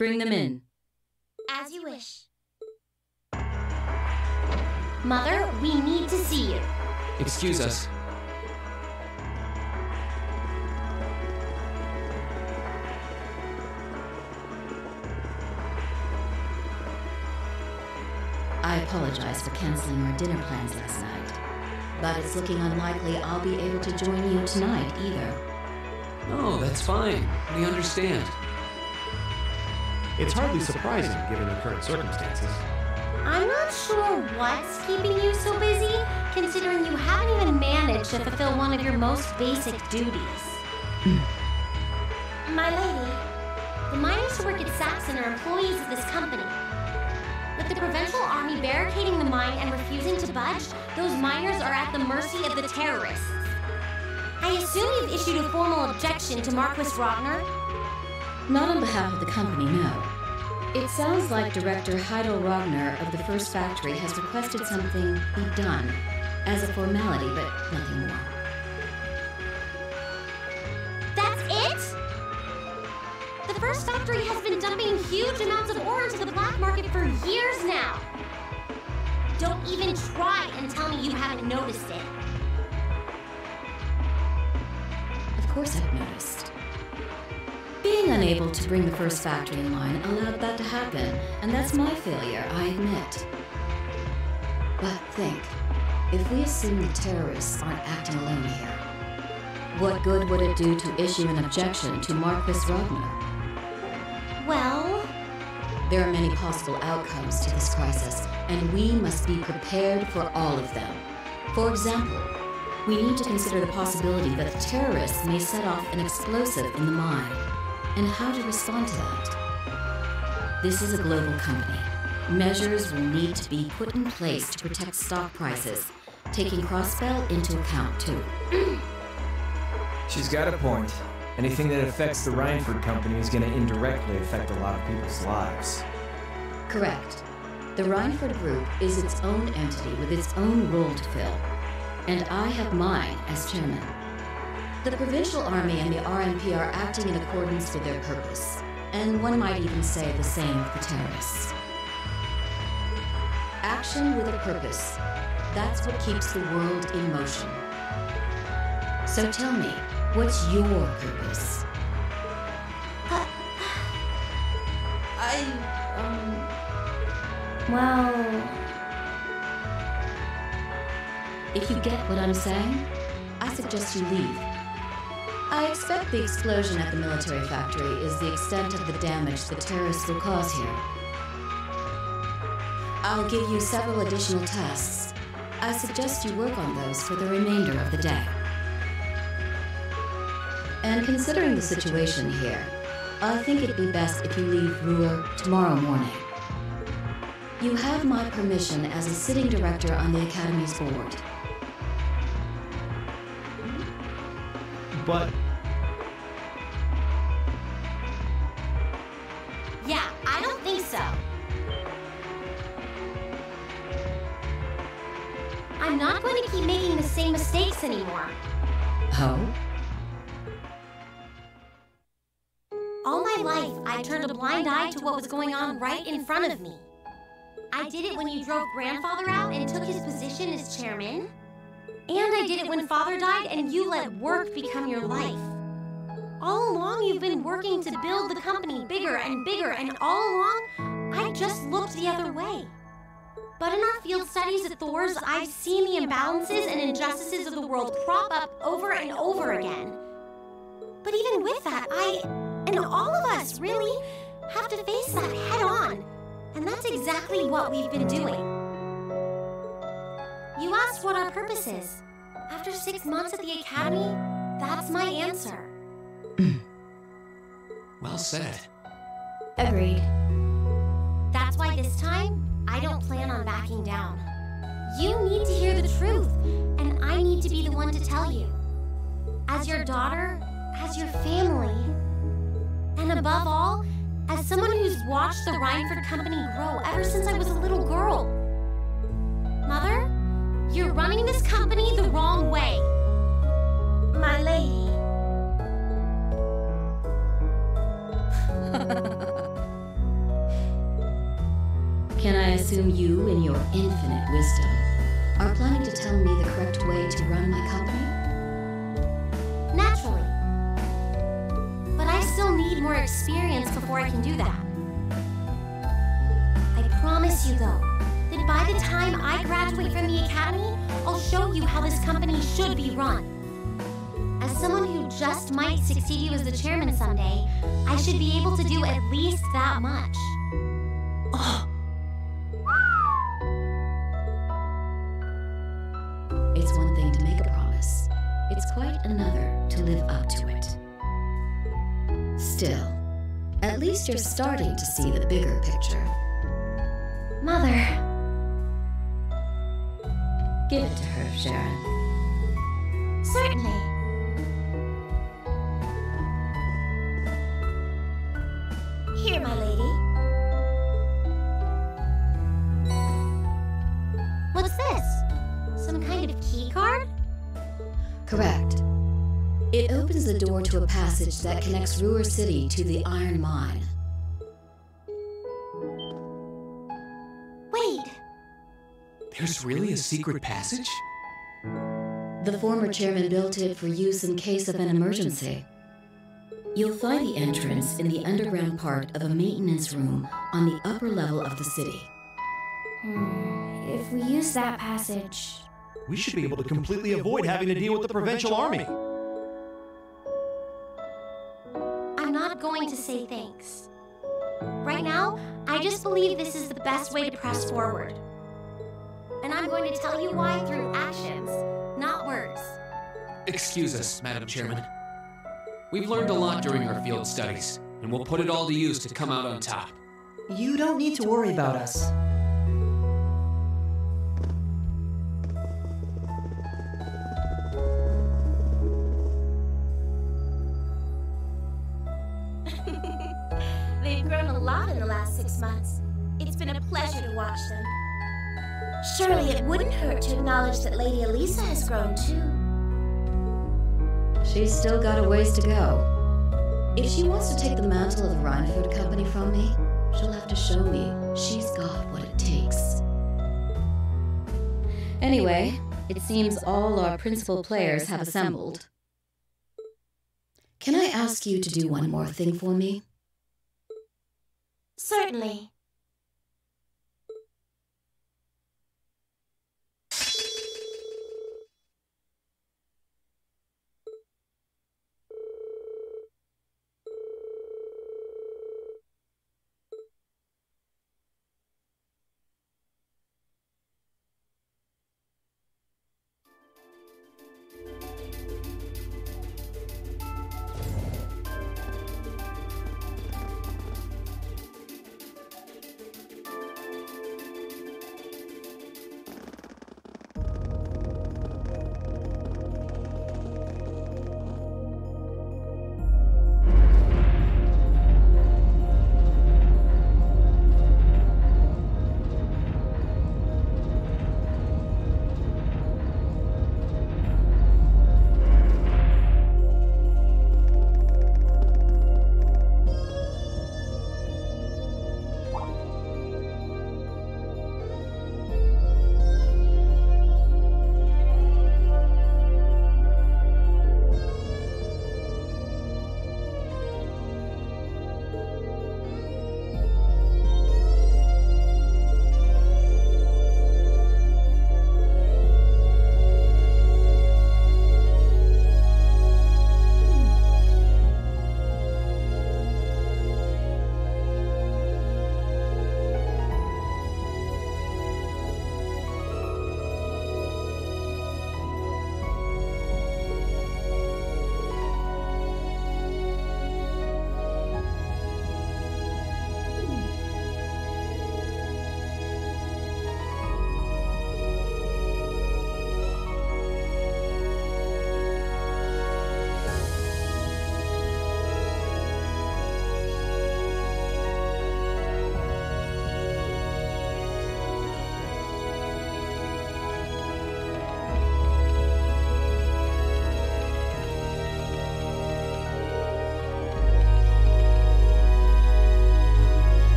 Bring them in. As you wish. Mother, we need to see you. Excuse us. I apologize for canceling our dinner plans last night, but it's looking unlikely I'll be able to join you tonight either. No, that's fine. We understand. It's hardly surprising given the current circumstances. I'm not sure what's keeping you so busy, considering you haven't even managed to fulfill one of your most basic duties. My lady, the miners who work at Saxon are employees of this company. With the provincial army barricading the mine and refusing to budge, those miners are at the mercy of the terrorists. I assume you've issued a formal objection to Marquis Rogner? Not on behalf of the company, no. It sounds like Director Heidel Rogner of the First Factory has requested something be done as a formality, but nothing more. That's it? The First Factory has been dumping huge amounts of ore into the black market for years now. Don't even try and tell me you haven't noticed it. Of course I've noticed. Being unable to bring the First Factory in line allowed that to happen, and that's my failure, I admit. But think, if we assume the terrorists aren't acting alone here, what good would it do to issue an objection to Marquis Rodner? Well, there are many possible outcomes to this crisis, and we must be prepared for all of them. For example, we need to consider the possibility that the terrorists may set off an explosive in the mine, and how to respond to that. This is a global company. Measures will need to be put in place to protect stock prices, taking Crossbell into account too. She's got a point. Anything that affects the Reinford Company is going to indirectly affect a lot of people's lives. Correct. The Reinford Group is its own entity with its own role to fill, and I have mine as chairman. The Provincial Army and the RMP are acting in accordance with their purpose, and one might even say the same of the terrorists. Action with a purpose. That's what keeps the world in motion. So tell me, what's your purpose? Well... If you get what I'm saying, I suggest you leave. I expect the explosion at the military factory is the extent of the damage the terrorists will cause here. I'll give you several additional tasks. I suggest you work on those for the remainder of the day. And considering the situation here, I think it'd be best if you leave Ruhr tomorrow morning. You have my permission as a sitting director on the Academy's board. But... Yeah, I don't think so. I'm not going to keep making the same mistakes anymore. Oh? All my life, I turned a blind eye to what was going on right in front of me. I did it when you drove Grandfather out and took his position as chairman. And I did it when Father died and you let work become your life. All along, you've been working to build the company bigger and bigger, and all along, I just looked the other way. But in our field studies at Thor's, I've seen the imbalances and injustices of the world crop up over and over again. But even with that, and all of us, really, have to face that head on. And that's exactly what we've been doing. You asked what our purpose is. After 6 months at the Academy, that's my answer. Well said. Agreed. That's why this time, I don't plan on backing down. You need to hear the truth, and I need to be the one to tell you. As your daughter, as your family, and above all, as someone who's watched the Reinford Company grow ever since I was a little girl. Mother, you're running this company the wrong way. My lady. Can I assume you, in your infinite wisdom, are planning to tell me the correct way to run my company? Naturally. But I still need more experience before I can do that. I promise you, though, that by the time I graduate from the academy, I'll show you how this company should be run. As someone who just might succeed you as the chairman someday, I should be able to do at least that much. Oh. It's one thing to make a promise. It's quite another to live up to it. Still, at least you're starting to see the bigger picture. Mother. Give it to her, Sharon. Certainly. Here, my lady. What's this? Some kind of key card? Correct. It opens the door to a passage that connects Ruhr City to the iron mine. Wait! There's really a secret passage? The former chairman built it for use in case of an emergency. You'll find the entrance in the underground part of a maintenance room on the upper level of the city. If we use that passage... we should be able to completely avoid having to deal with the provincial army. I'm not going to say thanks. Right now, I just believe this is the best way to press forward. And I'm going to tell you why through actions, not words. Excuse us, Madam Chairman. We've learned a lot during our field studies, and we'll put it all to use to come out on top. You don't need to worry about us. They've grown a lot in the last 6 months. It's been a pleasure to watch them. Surely it wouldn't hurt to acknowledge that Lady Elisa has grown too. She's still got a ways to go. If she wants to take the mantle of the Rhine Food Company from me, she'll have to show me she's got what it takes. Anyway, it seems all our principal players have assembled. Can I ask you to do one more thing for me? Certainly.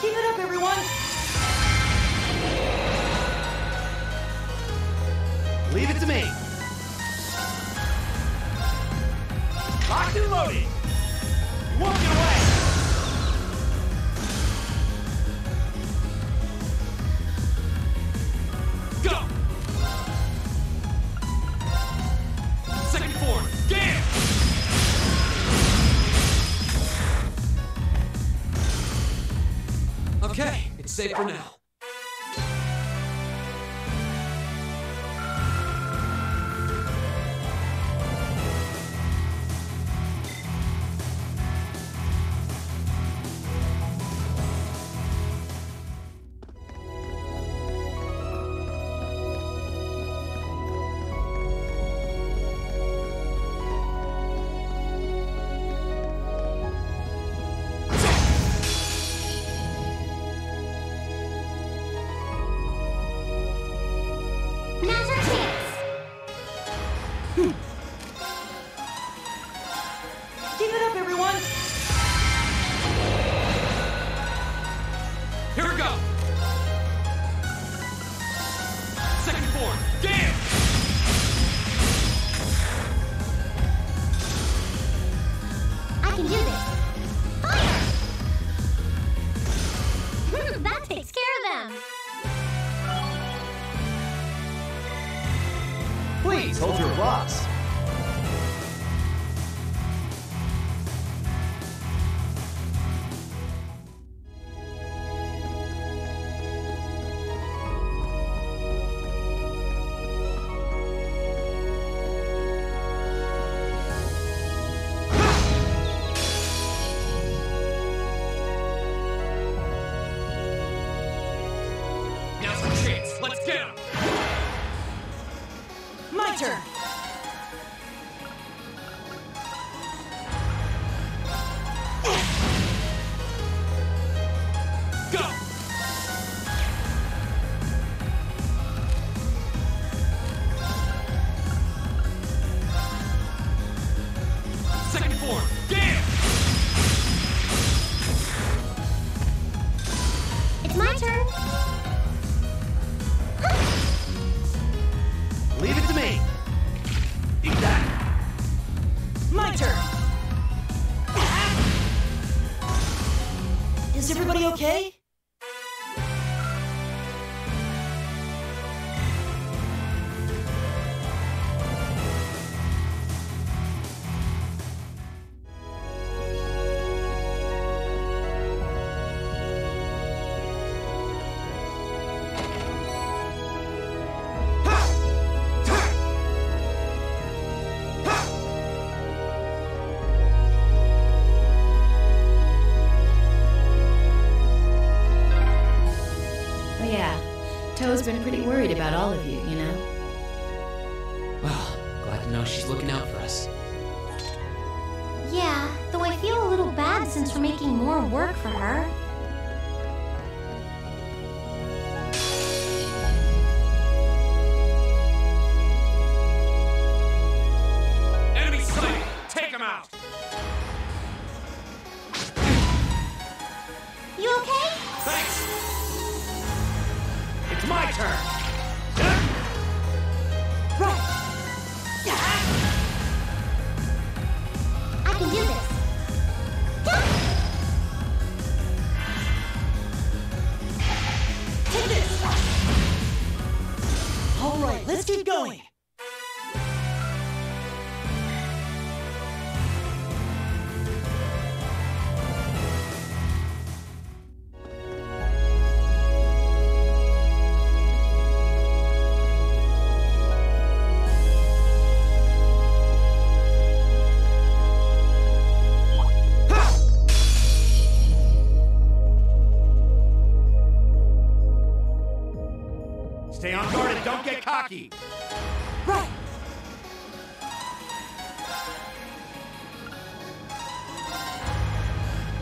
Keep it up, everyone! Leave it to me! Locked and loaded! You won't get away! Go! Second floor, damn! Okay, it's safe for now. Okay? To's been pretty worried about all of you, you know? Well, glad to know she's looking out for us. Yeah, though I feel a little bad since we're making more work for her. Right.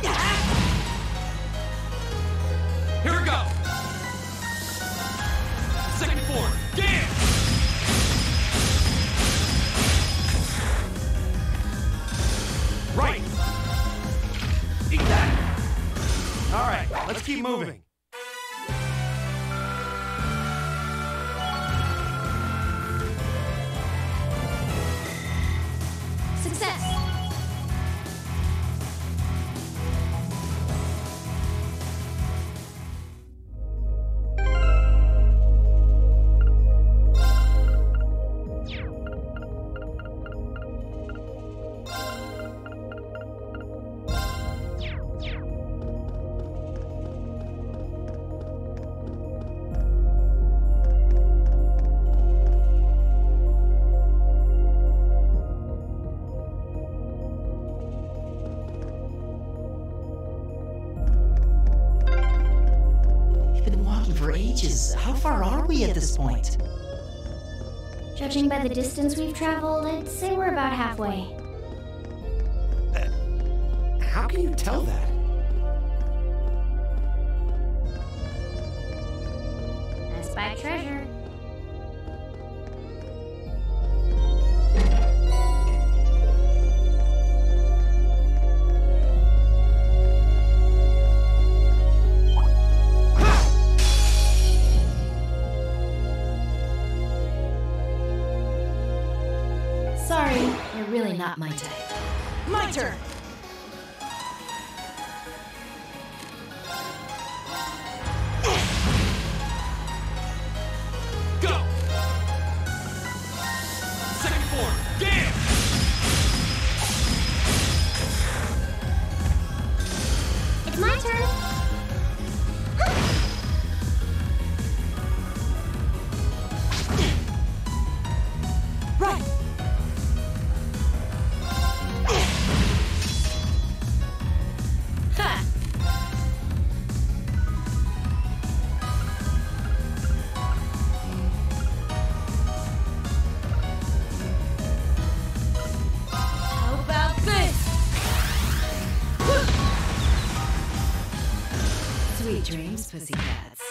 Yeah. Here we go. Second floor. Damn. Right. Eat that. All right. Let's keep moving. Success. How far are we at this point? Judging by the distance we've traveled, I'd say we're about halfway. How can you tell that? I spy treasure. Not my type. My turn! Go! Second form, damn! It's my turn! Right! Dreams, pussycats.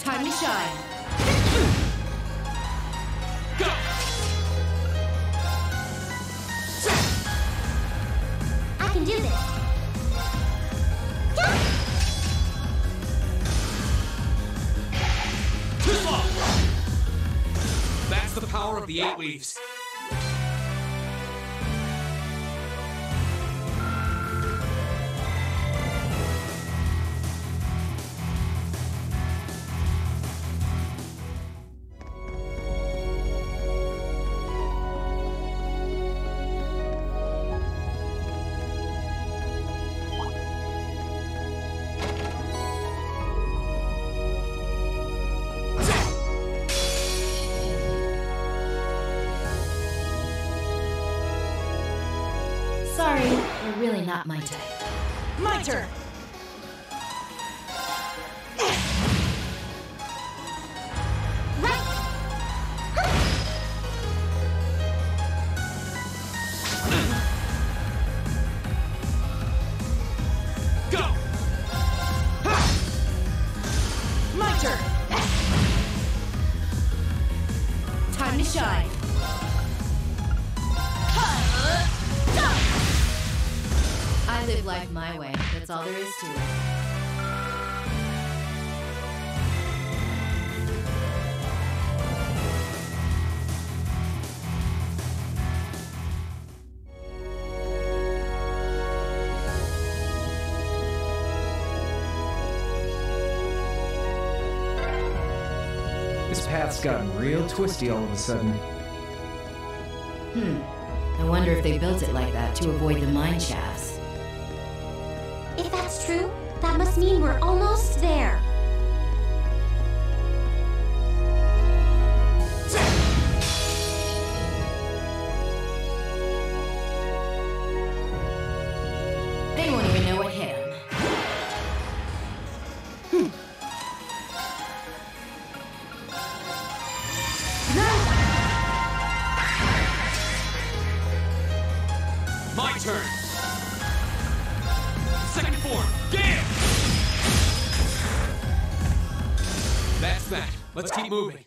Time to shine. Go! I can do this. Too long! That's the power of the 8 weaves. Sorry, you're really not my type. My turn! Right! Go! My turn! Time to shine! I live life my way. That's all there is to it. This path's gotten real twisty all of a sudden. I wonder if they built it like that to avoid the mine shafts. If that's true, that must mean we're almost there. turn. Second form, damn! That's that. Let's keep moving.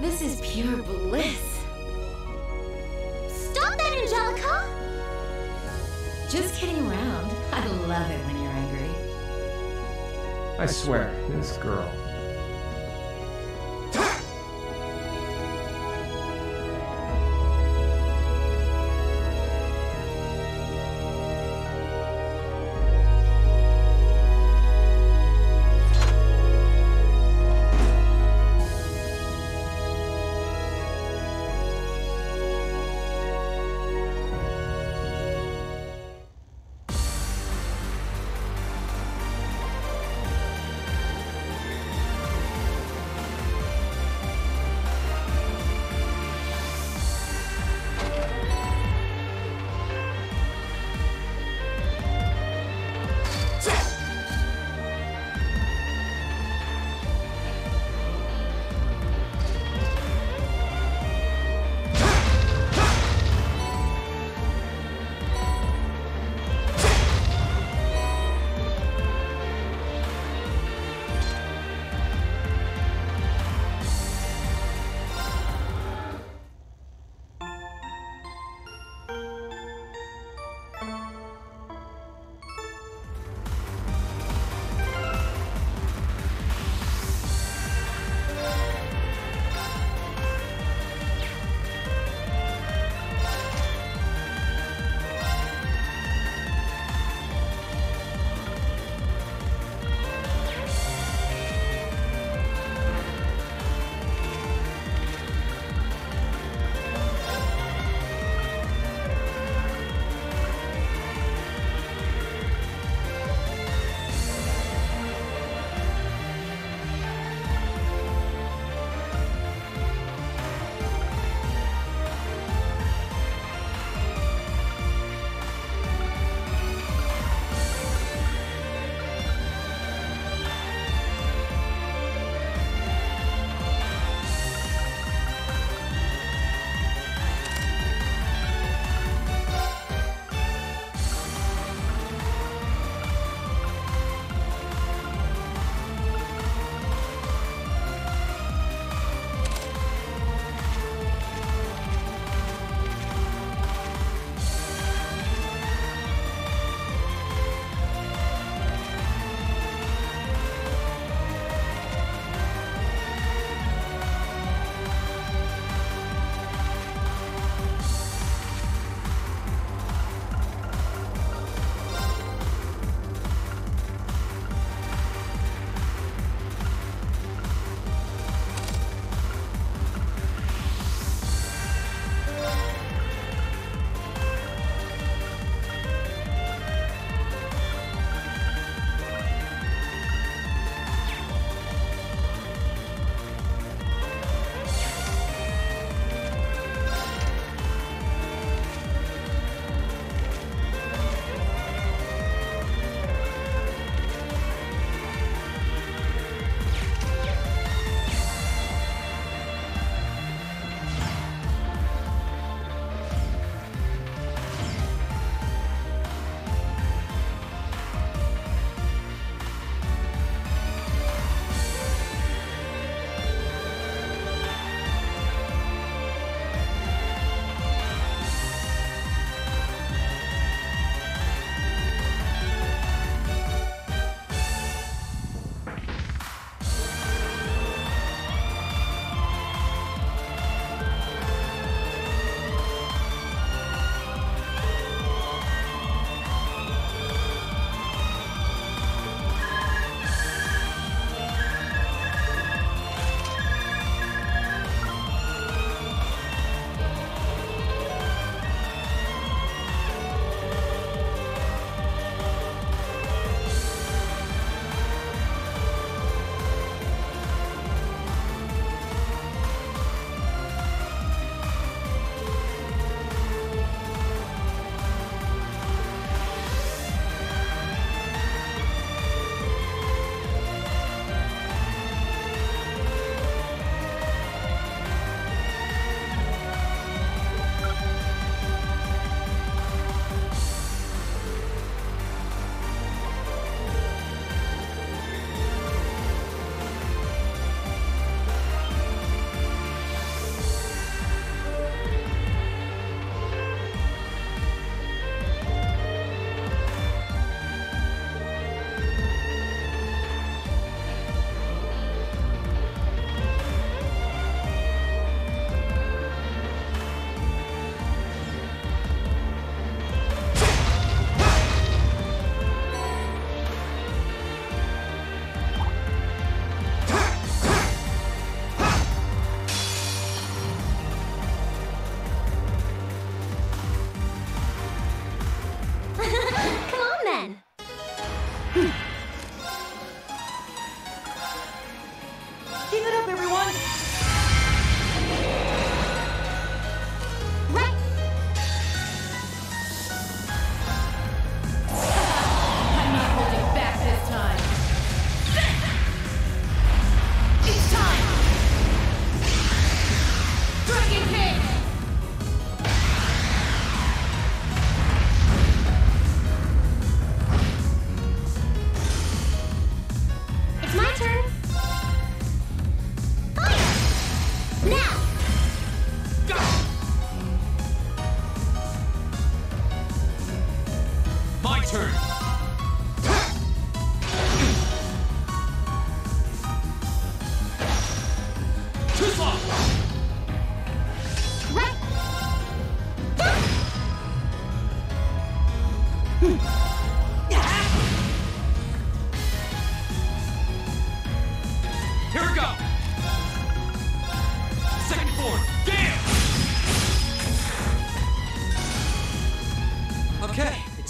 This is pure bliss. Stop that, Angelica! Just kidding around. I love it when you're angry. I swear, this girl.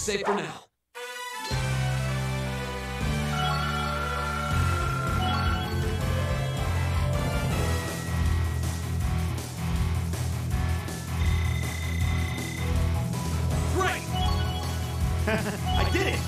safe for now. Great! I did it!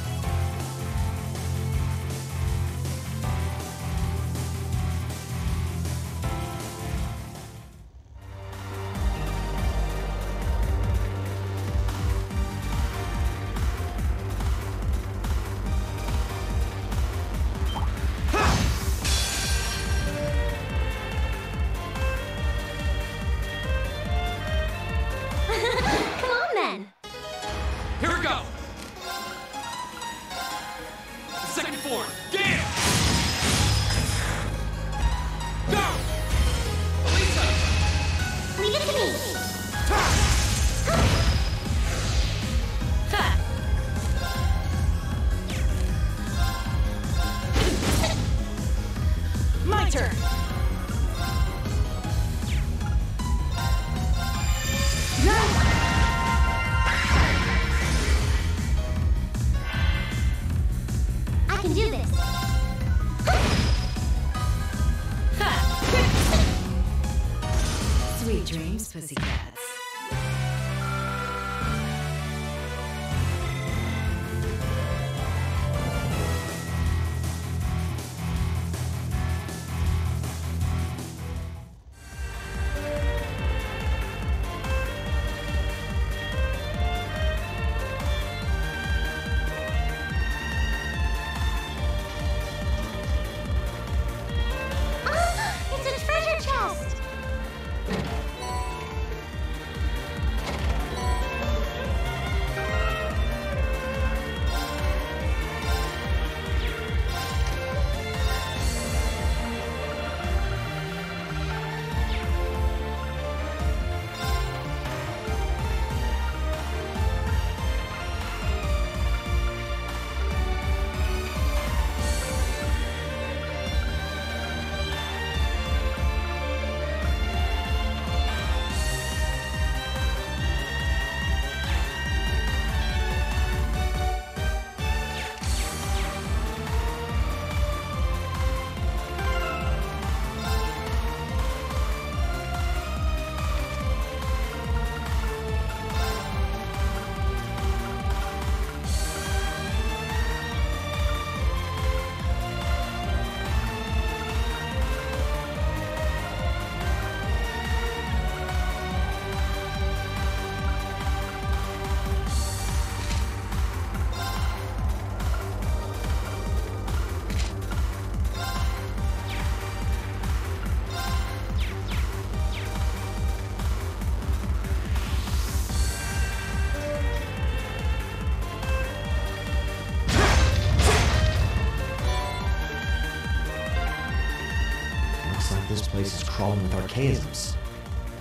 This place is crawling with archaisms,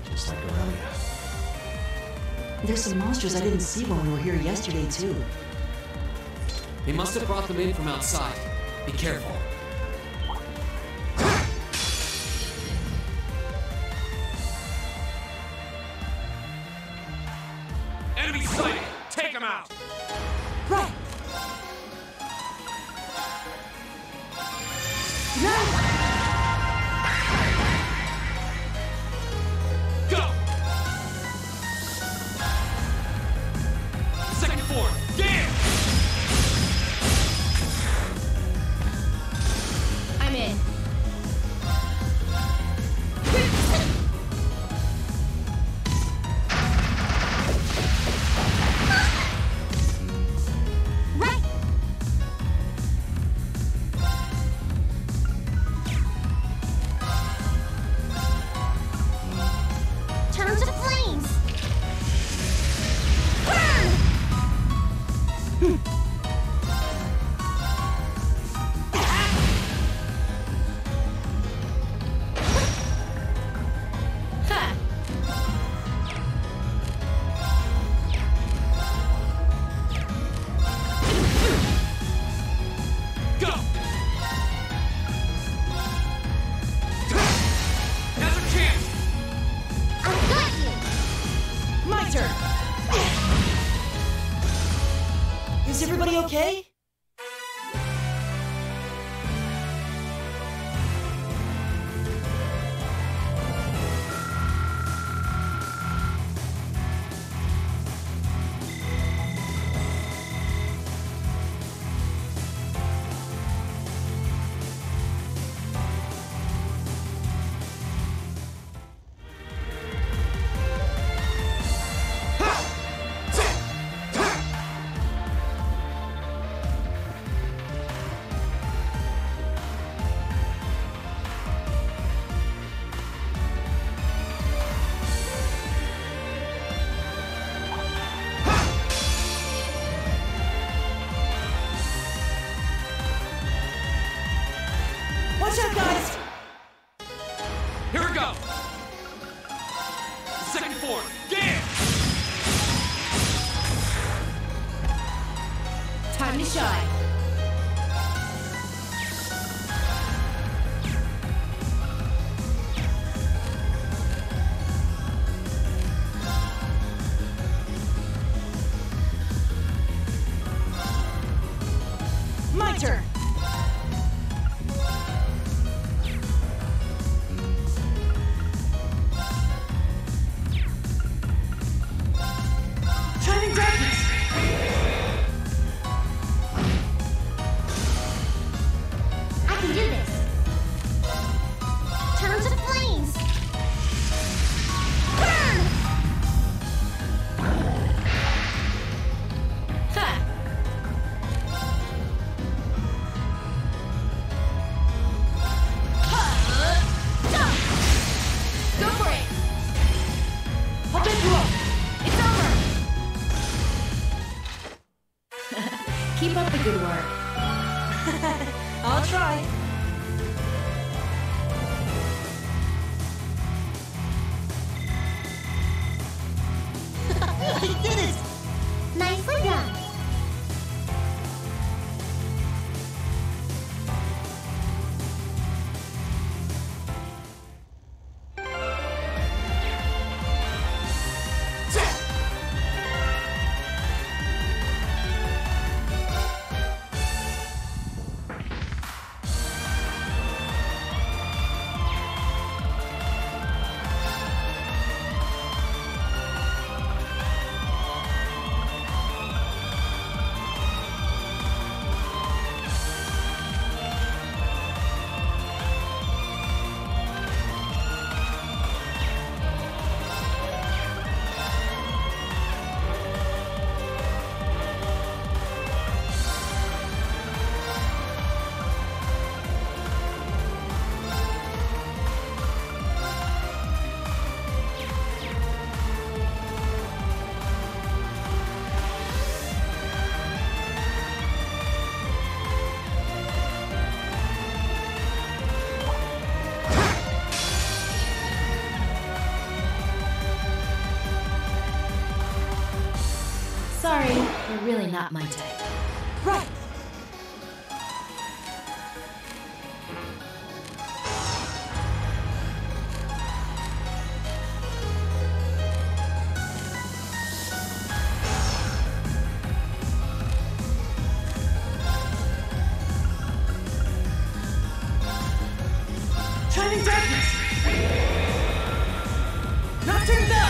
just like Aurelia. There's some monsters I didn't see when we were here yesterday, too. They must have brought them in from outside. Be careful. Enemy sighted! Take them out! Right! No! okay? Really not my type. Right! Turning darkness! Not turned up!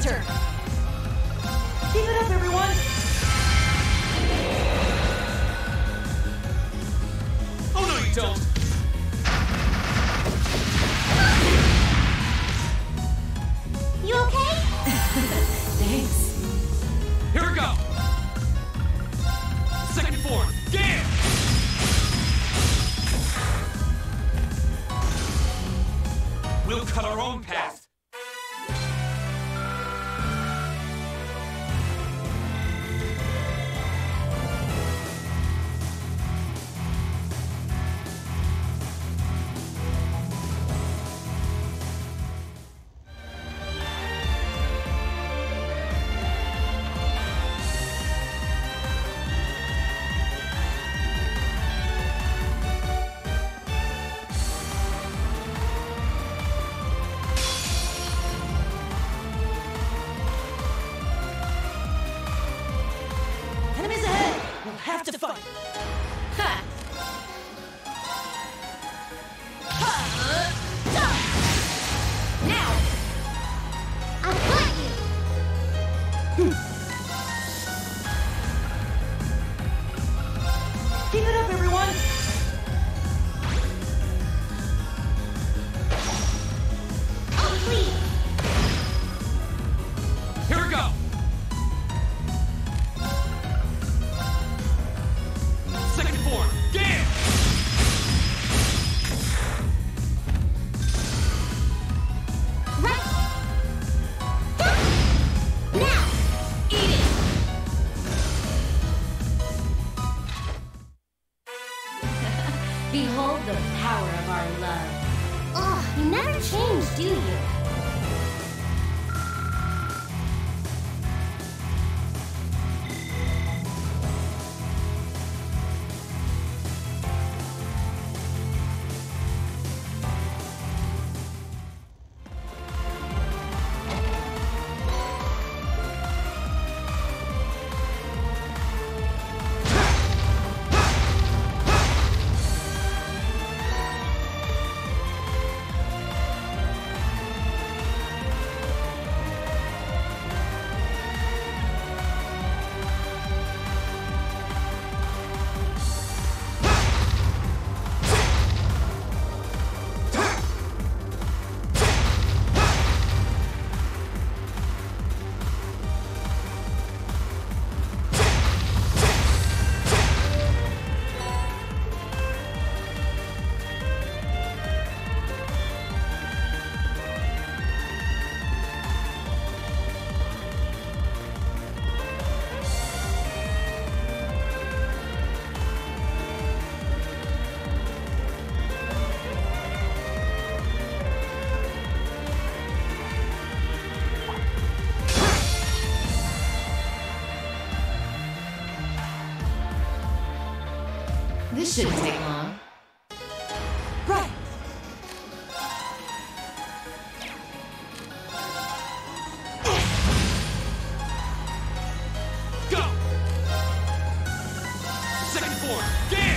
counter! Keep it up, everyone! Oh, no, you don't! You okay? Thanks. Here we go! Second floor, get in! We'll cut our own path. This shouldn't take long. Right! Go! Second floor, get in!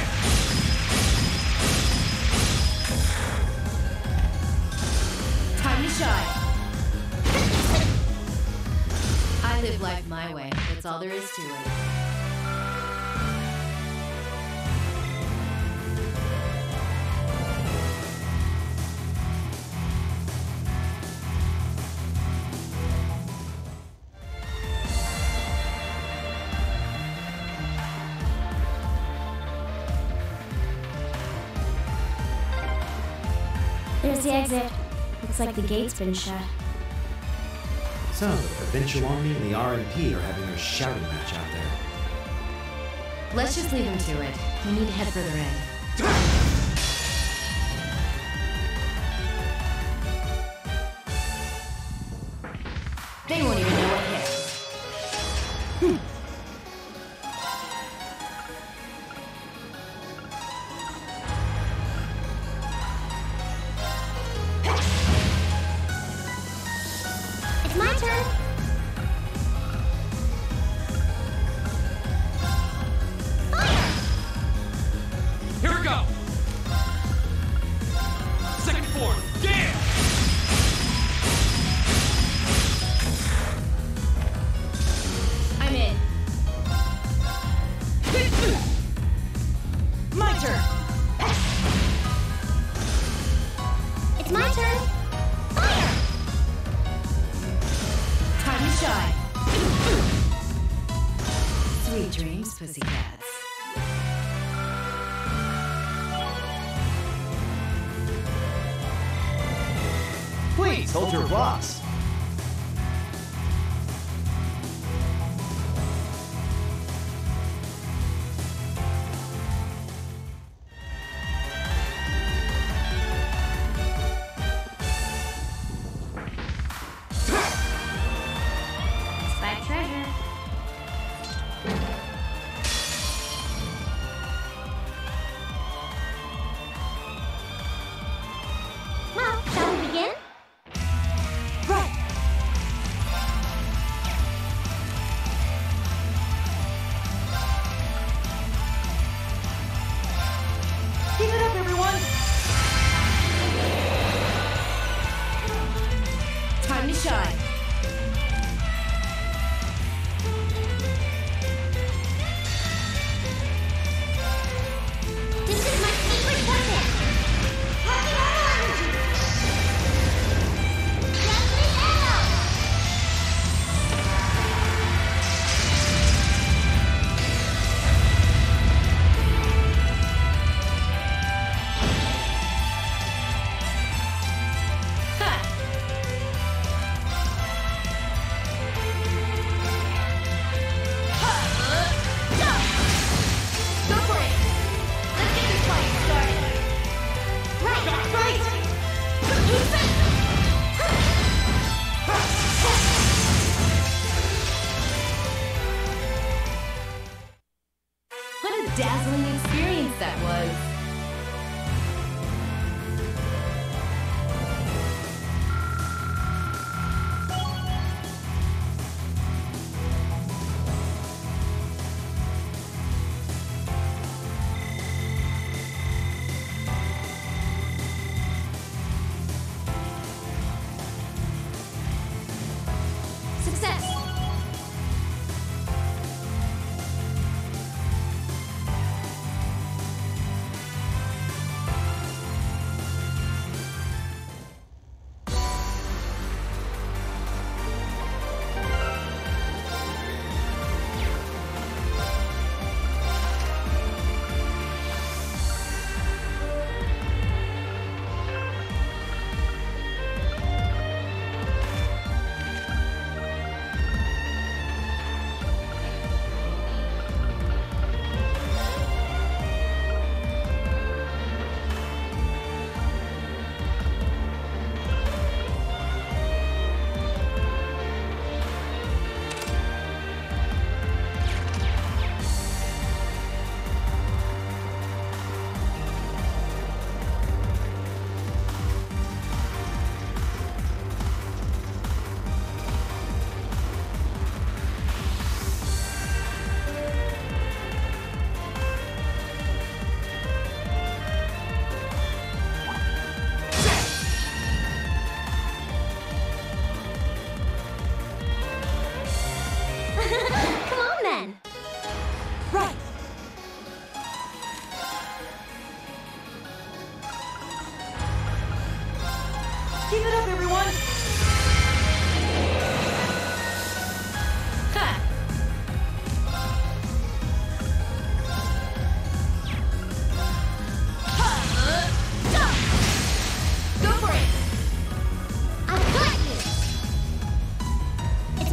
Time to shine. I live life my way. That's all there is to it. The exit. Looks like the gate's been shut. So, the Benchawami and the RNP are having a shouting match out there. Let's just leave him to it. We need to head further in. They won't even know what hit. Here we go! Them's Pussycats. Please hold your blocks.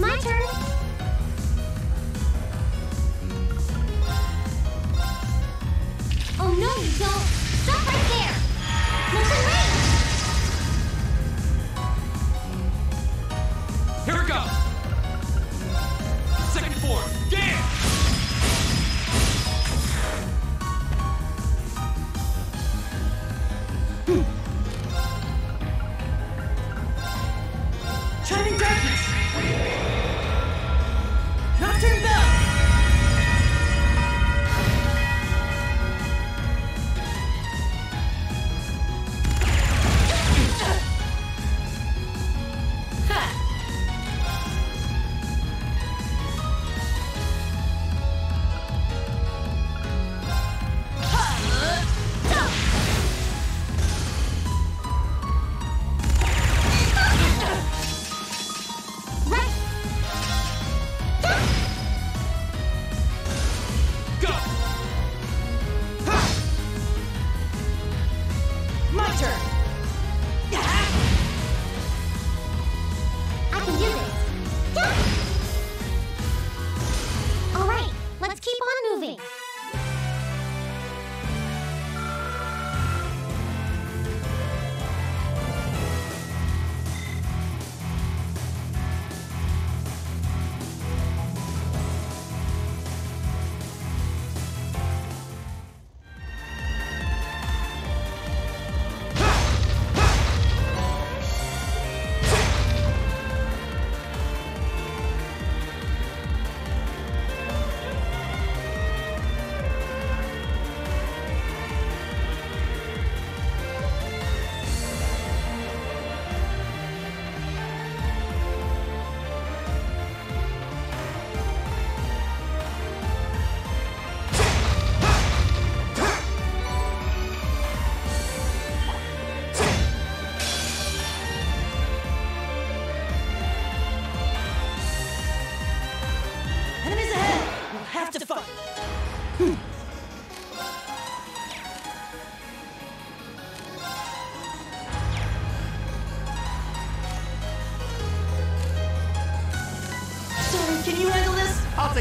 My turn. coming.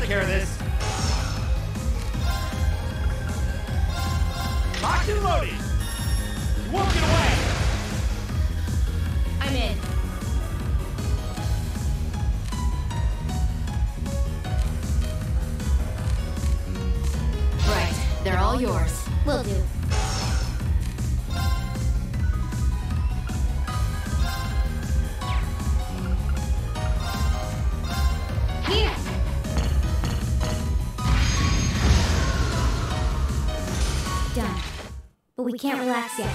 Care of this. Locked and loaded. You won't get away. I'm in. Right. They're all yours. Will do. We can't relax yet.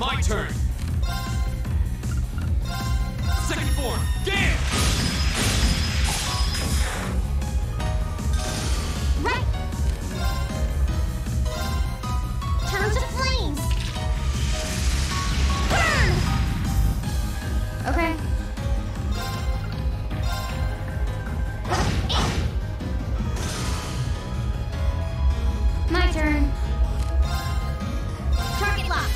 My turn. Target locked.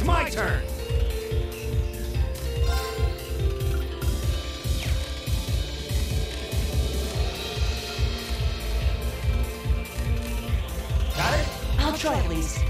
It's my turn! Got it? I'll try at least.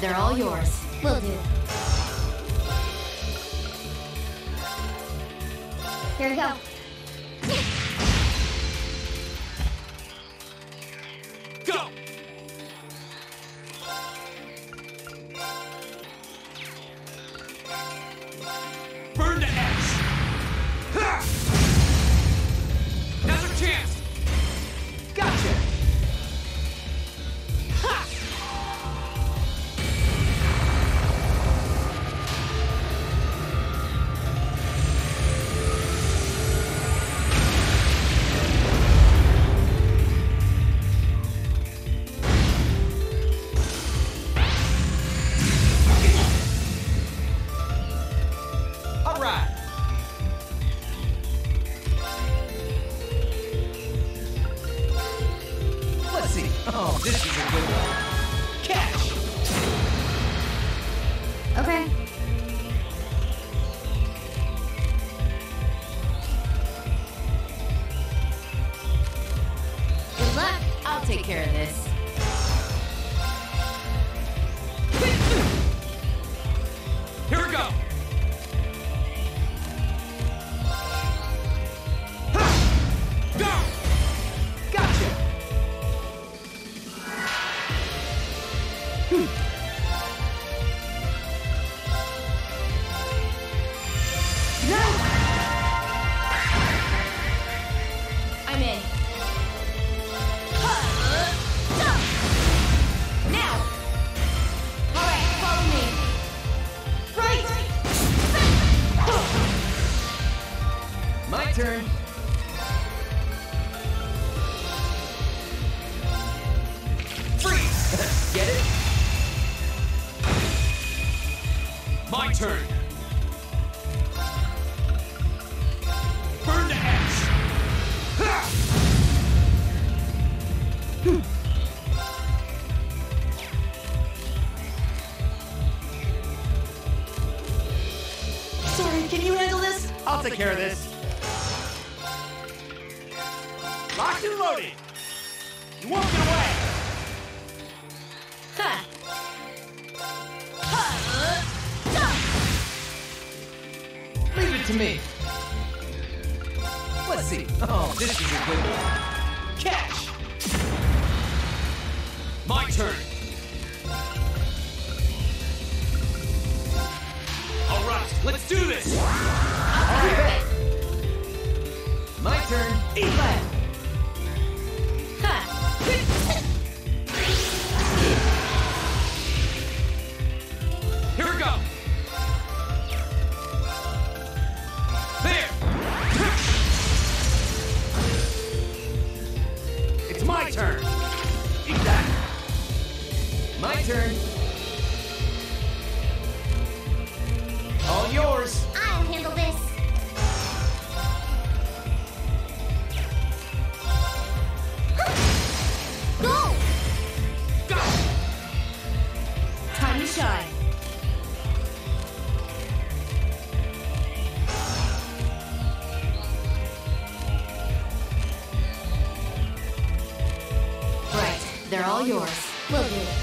They're all yours. Will do. Here we go. turn. Freeze! Get it? My turn. Burn to ash. Sorry, can you handle this? I'll take care of this. Locked and loaded. You won't get away. Ha. Ha. Leave it to me. Let's see. Oh, this is a good one. Catch! My turn. All right, let's do this. I'll keep it. My turn. Eat that. Here we go. My turn! Eat that! My turn! All yours! I'll handle this! Go! Go! Time to shine! They're all yours. Will do.